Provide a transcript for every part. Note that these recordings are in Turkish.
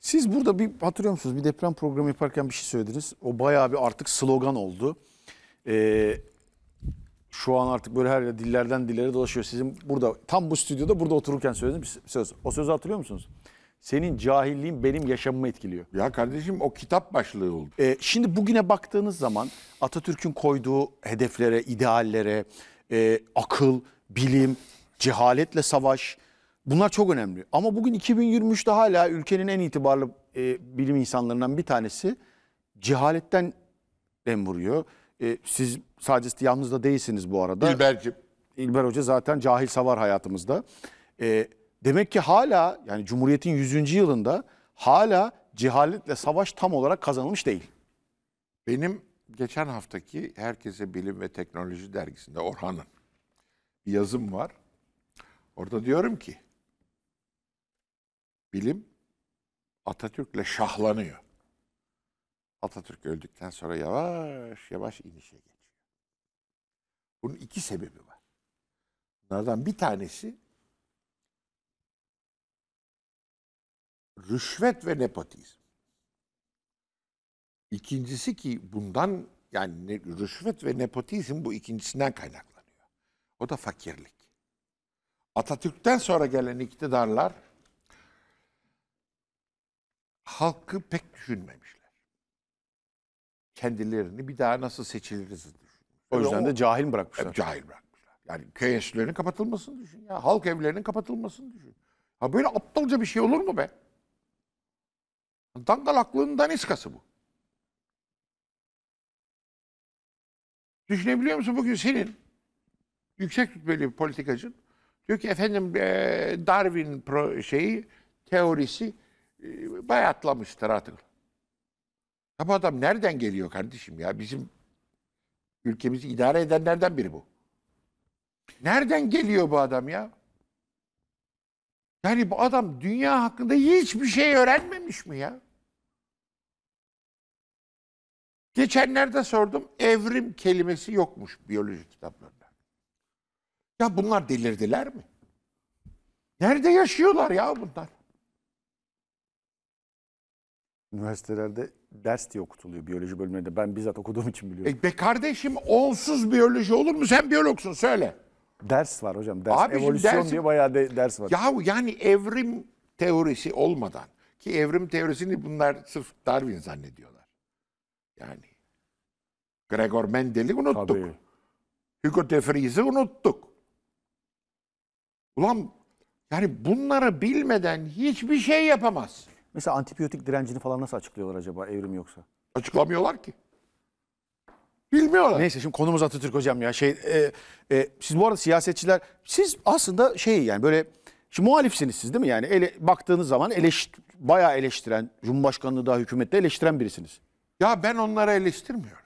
Siz burada bir hatırlıyor musunuz? Bir deprem programı yaparken bir şey söylediniz. O bayağı bir artık slogan oldu. Şu an artık böyle her dillerden dillere dolaşıyor. Sizin burada tam bu stüdyoda burada otururken söylediğiniz bir söz. O sözü hatırlıyor musunuz? Senin cahilliğin benim yaşamımı etkiliyor. Ya kardeşim o kitap başlığı oldu. Şimdi bugüne baktığınız zaman Atatürk'ün koyduğu hedeflere, ideallere, akıl, bilim, cehaletle savaş bunlar çok önemli. Ama bugün 2023'te hala ülkenin en itibarlı bilim insanlarından bir tanesi cehaletten dem vuruyor. Siz sadece yalnız da değilsiniz bu arada. İlber'cim. İlber Hoca zaten cahil savar hayatımızda. Demek ki hala yani Cumhuriyet'in 100. yılında hala cehaletle savaş tam olarak kazanılmış değil. Benim geçen haftaki Herkese Bilim ve Teknoloji Dergisi'nde Orhan'ın bir yazım var. Orada diyorum ki bilim Atatürk'le şahlanıyor. Atatürk öldükten sonra yavaş yavaş inişe geçiyor. Bunun iki sebebi var. Bunlardan bir tanesi rüşvet ve nepotizm. İkincisi ki bundan yani rüşvet ve nepotizm bu ikincisinden kaynaklanıyor. O da fakirlik. Atatürk'ten sonra gelen iktidarlar halkı pek düşünmemişler. Kendilerini bir daha nasıl seçiliriz düşünmüşler. O yüzden de cahil bırakmışlar. Hep cahil bırakmışlar. Yani köy enstitülerinin kapatılmasını düşün. Ya, halk evlerinin kapatılmasını düşün. Ha böyle aptalca bir şey olur mu be? Dangalaklığın daniskası bu. Düşünebiliyor musun bugün senin yüksek rütbeli bir politikacın diyor ki efendim Darwin teorisi bayatlamıştır artık. Ya bu adam nereden geliyor kardeşim ya? Bizim ülkemizi idare edenlerden biri bu. Nereden geliyor bu adam ya? Yani bu adam dünya hakkında hiçbir şey öğrenmemiş mi ya? Geçenlerde sordum, evrim kelimesi yokmuş biyoloji kitaplarında. Ya bunlar delirdiler mi? Nerede yaşıyorlar ya bunlar? Üniversitelerde ders diye okutuluyor biyoloji bölümünde. Ben bizzat okuduğum için biliyorum. Be kardeşim onsuz biyoloji olur mu? Sen biyologsun söyle. Ders var hocam. Ders. Abicim, evolüsyon dersin, diye bayağı ders var. Yahu yani evrim teorisi olmadan ki evrim teorisini bunlar sırf Darwin zannediyorlar. Yani Gregor Mendel'i unuttuk. Tabii. Hugo de Vries'i unuttuk. Ulan yani bunları bilmeden hiçbir şey yapamaz. Mesela antibiyotik direncini falan nasıl açıklıyorlar acaba evrim yoksa? Açıklamıyorlar ki. Bilmiyorlar. Neyse şimdi konumuz Atatürk hocam ya. Siz bu arada siyasetçiler, siz aslında yani böyle şimdi muhalifsiniz siz değil mi? Yani baktığınız zaman bayağı eleştiren, Cumhurbaşkanlığı da hükümette eleştiren birisiniz. Ya ben onları eleştirmiyorum.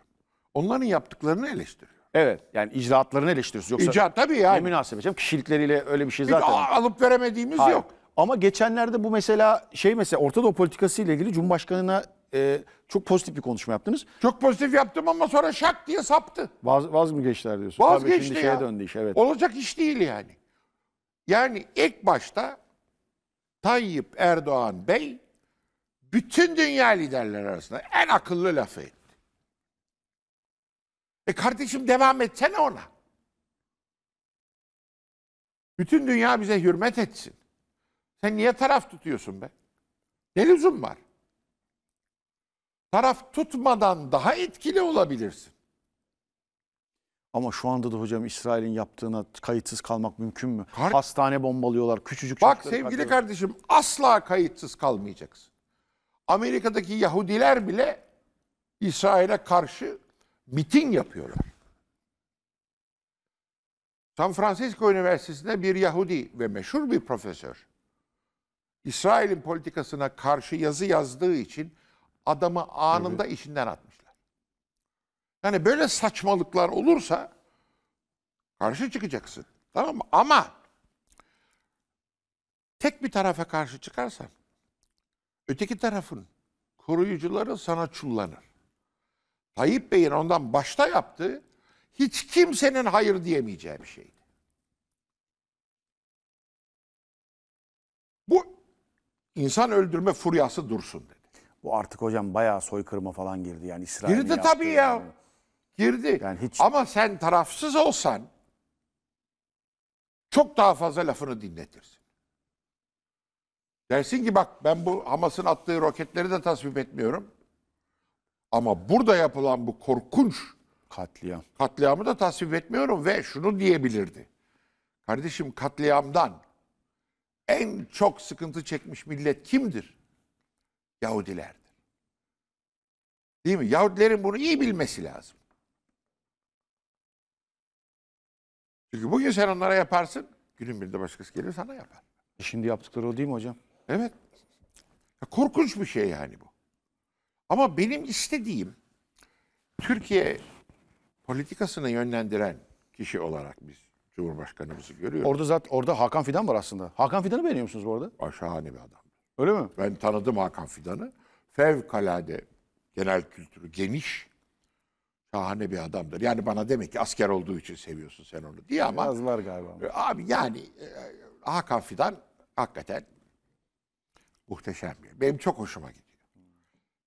Onların yaptıklarını eleştiriyorum. Evet yani icraatlarını eleştiriyoruz. Yoksa İcraat tabii yani. Ne münasebet canım, kişilikleriyle öyle bir şey zaten. Alıp veremediğimiz hayır. Yok. Ama geçenlerde bu mesela Orta Doğu politikası ile ilgili Cumhurbaşkanı'na çok pozitif bir konuşma yaptınız. Çok pozitif yaptım ama sonra şak diye saptı. Vaz mı geçtiler diyorsun? Vazgeçti tabii, şimdi şeye döndü iş, evet. Olacak iş değil yani. Yani ilk başta Tayyip Erdoğan Bey bütün dünya liderleri arasında en akıllı lafı etti. Kardeşim devam etsene ona. Bütün dünya bize hürmet etsin. Sen niye taraf tutuyorsun be? Ne lüzum var? Taraf tutmadan daha etkili olabilirsin. Ama şu anda da hocam İsrail'in yaptığına kayıtsız kalmak mümkün mü? Hastane bombalıyorlar, küçücük çocuklar. Bak sevgili kardeşim asla kayıtsız kalmayacaksın. Amerika'daki Yahudiler bile İsrail'e karşı miting yapıyorlar. San Francisco Üniversitesi'nde bir Yahudi ve meşhur bir profesör İsrail'in politikasına karşı yazı yazdığı için adamı anında işinden atmışlar. Yani böyle saçmalıklar olursa karşı çıkacaksın. Tamam mı? Ama tek bir tarafa karşı çıkarsan öteki tarafın koruyucuları sana çullanır. Tayyip Bey'in ondan başta yaptığı hiç kimsenin hayır diyemeyeceği bir şeydi. Bu İnsan öldürme furyası dursun dedi. Bu artık hocam bayağı soykırıma falan girdi. Yani İsrail girdi tabii ya. Yani. Girdi. Yani hiç... Ama sen tarafsız olsan çok daha fazla lafını dinletirsin. Dersin ki bak ben bu Hamas'ın attığı roketleri de tasvip etmiyorum. Ama burada yapılan bu korkunç katliamı da tasvip etmiyorum ve şunu diyebilirdi. Kardeşim katliamdan en çok sıkıntı çekmiş millet kimdir? Yahudilerdir. Değil mi? Yahudilerin bunu iyi bilmesi lazım. Çünkü bugün sen onlara yaparsın, günün birinde başkası gelir sana yapar. Şimdi yaptıkları o değil mi hocam? Evet. Ya korkunç bir şey yani bu. Ama benim istediğim Türkiye politikasını yönlendiren kişi olarak biz Cumhurbaşkanımızı görüyoruz. Orada Hakan Fidan var aslında. Hakan Fidan'ı beğeniyor musunuz bu arada? Şahane bir adam. Öyle mi? Ben tanıdım Hakan Fidan'ı. Fevkalade genel kültürü geniş. Şahane bir adamdır. Yani bana demek ki asker olduğu için seviyorsun sen onu diye ama. Biraz var galiba. Abi yani Hakan Fidan hakikaten muhteşem bir. Benim çok hoşuma gidiyor.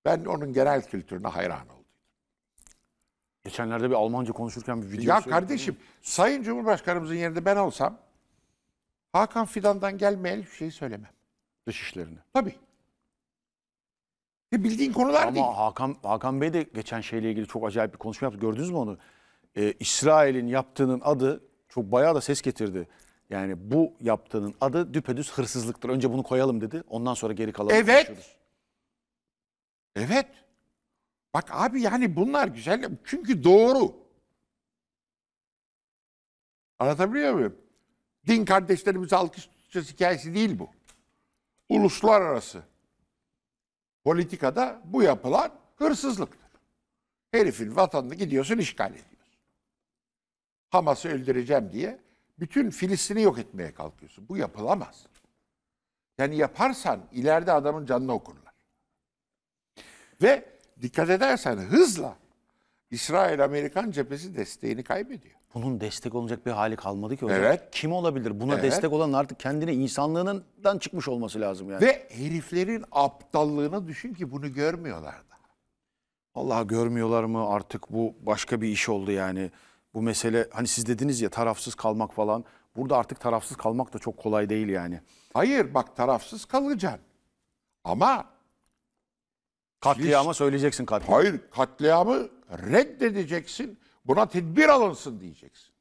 Ben onun genel kültürüne hayran oldum. Geçenlerde bir Almanca konuşurken bir video... Ya kardeşim, Sayın Cumhurbaşkanımızın yerinde ben olsam Hakan Fidan'dan gelmeyen hiçbir şeyi söylemem. Dışişlerini. Tabii. Bildiğin konular ama değil. Ama Hakan Bey de geçen şeyle ilgili çok acayip bir konuşma yaptı. Gördünüz mü onu? İsrail'in yaptığının adı çok bayağı da ses getirdi. Yani bu yaptığının adı düpedüz hırsızlıktır. Önce bunu koyalım dedi. Ondan sonra geri kalalım. Evet. Konuşuruz. Evet. Bak abi yani bunlar güzel. Çünkü doğru. Anlatabiliyor muyum? Din kardeşlerimizi alkış tutacağız hikayesi değil bu. Uluslararası politikada bu yapılan hırsızlıktır. Herifin vatanını gidiyorsun işgal ediyorsun. Hamas'ı öldüreceğim diye bütün Filistin'i yok etmeye kalkıyorsun. Bu yapılamaz. Yani yaparsan ileride adamın canını okurlar. Ve dikkat edersen hızla İsrail-Amerikan cephesi desteğini kaybediyor. Bunun destek olacak bir hali kalmadı ki hocam. Evet. Kim olabilir? Buna destek olan artık kendine insanlığından çıkmış olması lazım yani. Ve heriflerin aptallığını düşün ki bunu görmüyorlar daha. Vallahi görmüyorlar mı artık bu başka bir iş oldu yani. Bu mesele hani siz dediniz ya tarafsız kalmak falan. Burada artık tarafsız kalmak da çok kolay değil yani. Hayır bak tarafsız kalacaksın ama... Katliama söyleyeceksin katliamı. Hayır, katliamı reddedeceksin, buna tedbir alınsın diyeceksin.